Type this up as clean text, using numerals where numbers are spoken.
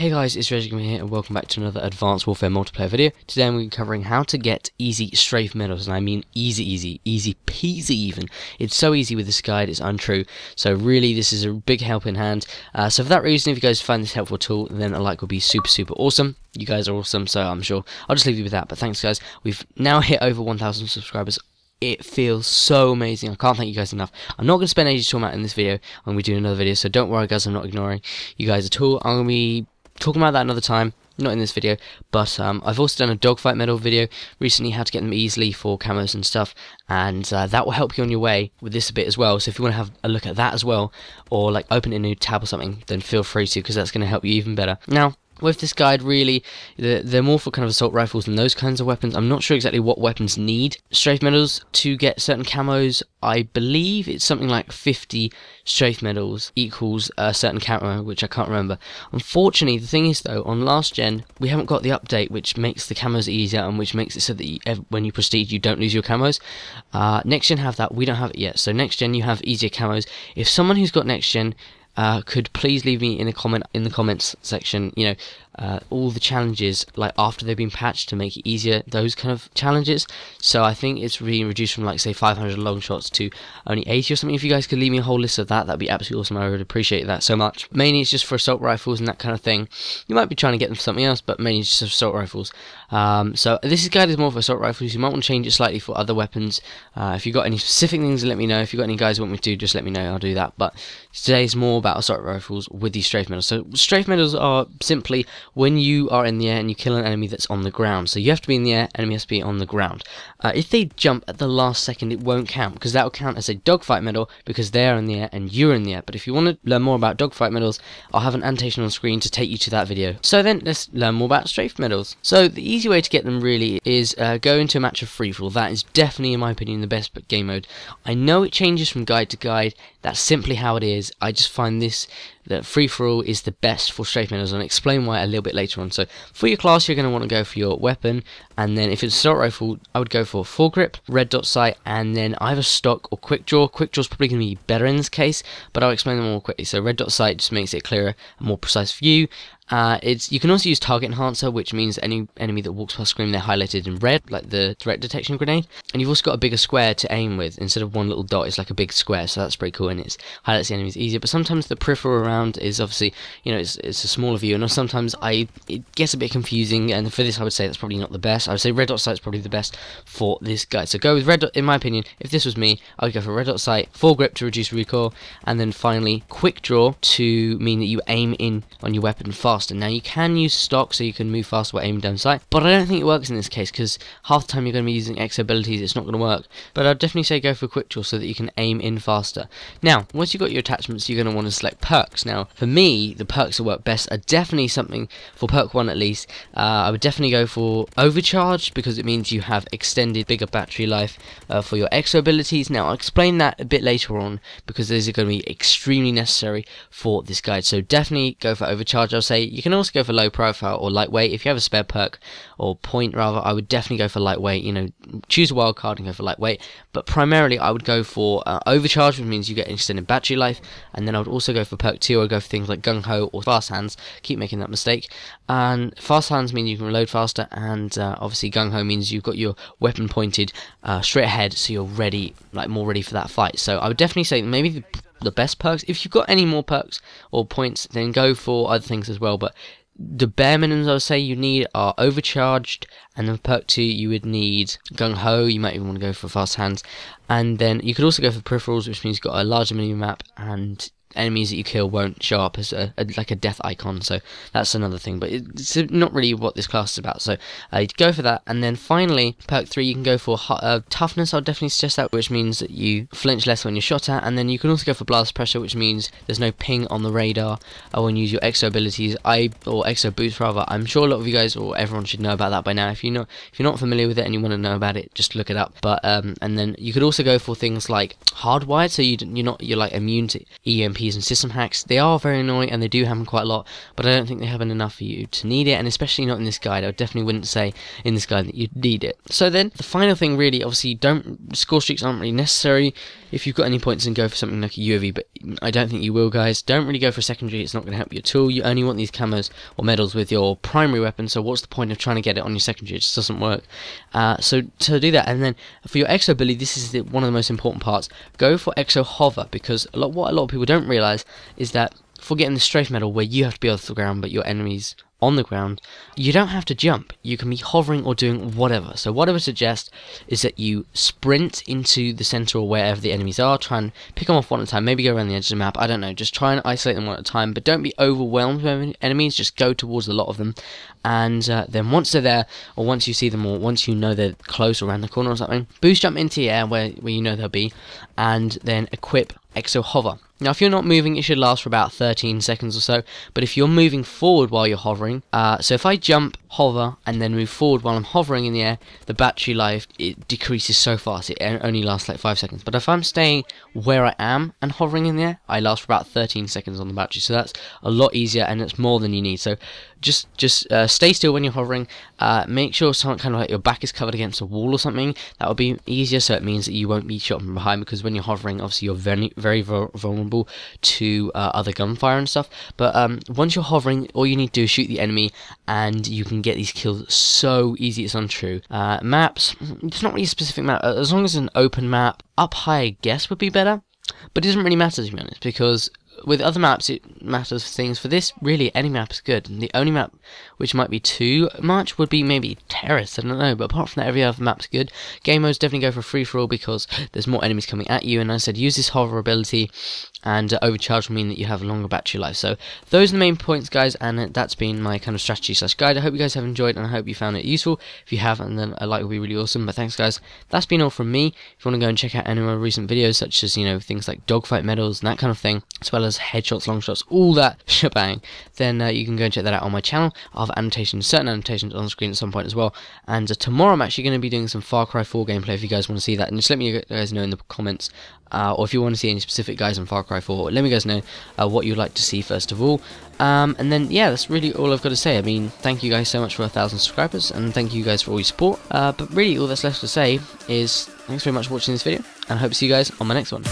Hey guys, it's Reggie Gamer here and welcome back to another Advanced Warfare multiplayer video. Today I'm going to be covering how to get easy strafe medals, and I mean easy peasy even. It's so easy with this guide, it's untrue. So really this is a big helping hand. So for that reason, if you guys find this helpful tool, then a like would be super awesome. You guys are awesome, so I'm sure I'll just leave you with that. But thanks guys, we've now hit over 1,000 subscribers. It feels so amazing. I can't thank you guys enough. I'm not going to spend ages talking about it in this video when we do another video, so don't worry guys, I'm not ignoring you guys at all. I'm going to be talking about that another time, not in this video, but I've also done a dogfight medal video recently, how to get them easily for camos and stuff, and that will help you on your way with this a bit as well. So if you want to have a look at that as well, or like open a new tab or something, then feel free to, because that's going to help you even better. Now, with this guide, really, they're more for kind of assault rifles and those kinds of weapons. I'm not sure exactly what weapons need strafe medals to get certain camos. I believe it's something like 50 strafe medals equals a certain camo, which I can't remember. Unfortunately, the thing is though, on last gen, we haven't got the update which makes the camos easier and which makes it so that you, when you prestige, you don't lose your camos. Next gen have that, we don't have it yet. So next gen, you have easier camos. If someone who's got next gen could please leave me in a comment in the comments section, you know, all the challenges like after they've been patched to make it easier, those kind of challenges. So I think it's really reduced from like say 500 long shots to only 80 or something. If you guys could leave me a whole list of that, that'd be absolutely awesome. I would appreciate that so much. Mainly it's just for assault rifles and that kind of thing. You might be trying to get them for something else, but mainly it's just assault rifles. So this guide is more for assault rifles. You might want to change it slightly for other weapons. If you've got any specific things, let me know. If you've got any guys want me to, just let me know, I'll do that. But today's more about assault rifles with these strafe medals. So strafe medals are simply when you are in the air and you kill an enemy that's on the ground. So you have to be in the air, enemy has to be on the ground. If they jump at the last second, it won't count, because that will count as a dogfight medal because they're in the air and you're in the air. But if you want to learn more about dogfight medals, I'll have an annotation on screen to take you to that video. So then let's learn more about strafe medals. So the easy way to get them really is go into a match of free-for-all. That is definitely, in my opinion, the best game mode. I know it changes from guide to guide. That's simply how it is. I just find this, that free-for-all is the best for strafe medals, and I'll explain why a little bit later on. So for your class, you're going to want to go for your weapon, and then if it's assault rifle, I would go for foregrip, red dot sight, and then either stock or quick draw. Quick draw's probably going to be better in this case, but I'll explain them all quickly. So red dot sight just makes it clearer and more precise for you. You can also use target enhancer, which means any enemy that walks past screen, they're highlighted in red, like the threat detection grenade. And you've also got a bigger square to aim with. Instead of one little dot, it's like a big square, so that's pretty cool, and it highlights the enemies easier. But sometimes the peripheral around is obviously, you know, it's a smaller view, and sometimes it gets a bit confusing, and for this I would say that's probably not the best. I would say red dot sight's probably the best for this guide. So go with red dot, in my opinion. If this was me, I would go for red dot sight, foregrip to reduce recoil, and then finally quick draw to mean that you aim in on your weapon fast. Now you can use stock, so you can move faster or aim down sight, but I don't think it works in this case because half the time you're going to be using X abilities, it's not going to work. But I'd definitely say go for quick draw so that you can aim in faster. Now, once you've got your attachments, you're going to want to select perks. Now, for me, the perks that work best are definitely something for perk 1 at least. I would definitely go for overcharge because it means you have extended bigger battery life for your exo abilities. Now, I'll explain that a bit later on because these are going to be extremely necessary for this guide. So definitely go for overcharge, I'll say. You can also go for low profile or lightweight. If you have a spare perk or point rather, I would definitely go for lightweight. You know, choose a wild card and go for lightweight. But primarily, I would go for overcharge, which means you get extended battery life. And then I would also go for perk 2. I would go for things like gung ho or fast hands. Keep making that mistake. And fast hands mean you can reload faster. And obviously, gung ho means you've got your weapon pointed straight ahead, so you're ready, like more ready for that fight. So I would definitely say maybe the best perks. If you've got any more perks or points, then go for other things as well, but the bare minimums I would say you need are overcharged, and then perk 2 you would need gung ho. You might even want to go for fast hands, and then you could also go for peripherals, which means you've got a larger mini map and enemies that you kill won't show up as like a death icon, so that's another thing, but it's not really what this class is about, so go for that. And then finally perk 3 you can go for toughness. I'll definitely suggest that, which means that you flinch less when you're shot at, and then you can also go for blast pressure, which means there's no ping on the radar. I want to use your exo abilities, or exo boots rather. I'm sure a lot of you guys or everyone should know about that by now. If you're not familiar with it and you want to know about it, just look it up. But and then you could also go for things like hardwired, so you're like immune to EMP PvPs and system hacks. They are very annoying and they do happen quite a lot, but I don't think they happen enough for you to need it, and especially not in this guide. I definitely wouldn't say in this guide that you need it. So then, the final thing really, obviously, score streaks aren't really necessary. If you've got any points, then go for something like a UAV, but I don't think you will, guys. Don't really go for a secondary, it's not going to help you at all. You only want these camos or medals with your primary weapon, so what's the point of trying to get it on your secondary? It just doesn't work. So to do that, and then for your exo ability, this is one of the most important parts. Go for exo hover, because what a lot of people don't realise is that for getting the strafe medal, where you have to be off the ground but your enemies on the ground, you don't have to jump. You can be hovering or doing whatever. So what I would suggest is that you sprint into the center or wherever the enemies are, try and pick them off one at a time, maybe go around the edge of the map, I don't know, just try and isolate them one at a time, but don't be overwhelmed by enemies, just go towards a lot of them, and then once they're there, or once you see them, or once you know they're close or around the corner or something, boost jump into the air where you know they'll be, and then equip exo hover. Now if you're not moving, it should last for about 13 seconds or so, but if you're moving forward while you're hovering, so if I jump, hover, and then move forward while I'm hovering in the air, the battery life, it decreases so fast, it only lasts like 5 seconds. But if I'm staying where I am and hovering in the air, I last for about 13 seconds on the battery, so that's a lot easier and it's more than you need. So just stay still when you're hovering, make sure something kind of like your back is covered against a wall or something, that would be easier, so it means that you won't be shot from behind, because when you're hovering, obviously you're very vulnerable to other gunfire and stuff. But once you're hovering, all you need to do is shoot the enemy and you can get these kills so easy, it's untrue. Maps, it's not really a specific map, as long as it's an open map. Up high, I guess, would be better, but it doesn't really matter to be honest, because with other maps it matters for things. For this, really any map is good, and the only map which might be too much would be maybe Terrace, I don't know, but apart from that every other map's good. Game modes, definitely go for free-for-all because there's more enemies coming at you, and I said use this hover ability, and overcharge will mean that you have a longer battery life. So those are the main points, guys, and that's been my kind of strategy / guide. I hope you guys have enjoyed and I hope you found it useful. If you have, and then a like will be really awesome. But thanks, guys, that's been all from me. If you want to go and check out any of my recent videos, such as, you know, things like dogfight medals and that kind of thing, as well as headshots, long shots, all that shebang, then you can go and check that out on my channel. I'll have annotations, certain annotations on the screen at some point as well, and tomorrow I'm actually going to be doing some Far Cry 4 gameplay if you guys want to see that, and just let me guys know in the comments, or if you want to see any specific guys on Far Cry 4, let me guys know what you'd like to see first of all, and then yeah, that's really all I've got to say. I mean, thank you guys so much for 1,000 subscribers, and thank you guys for all your support, but really all that's left to say is thanks very much for watching this video, and I hope to see you guys on my next one.